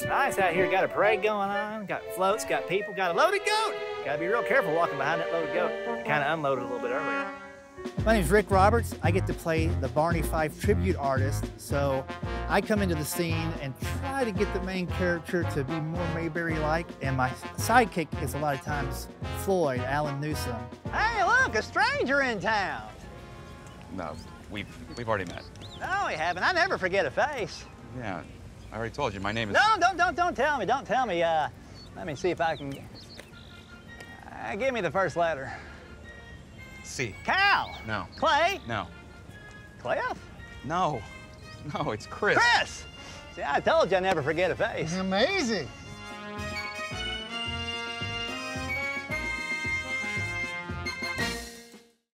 It's nice out here. Got a parade going on, got floats, got people, got a loaded goat. Gotta be real careful walking behind that loaded goat. I kind of unloaded a little bit earlier. My name's Rick Roberts. I get to play the Barney Fife tribute artist. So I come into the scene and try to get the main character to be more Mayberry-like. And my sidekick is a lot of times Floyd Alan Newsome. Hey, look, a stranger in town. No, we've already met. No, we haven't. I never forget a face. Yeah, I already told you. My name is... No, don't tell me. Don't tell me. Let me see if I can... give me the first letter. C. Cal. No. Clay. No. Cliff. No. No, it's Chris. Chris! See, I told you I never forget a face. Amazing.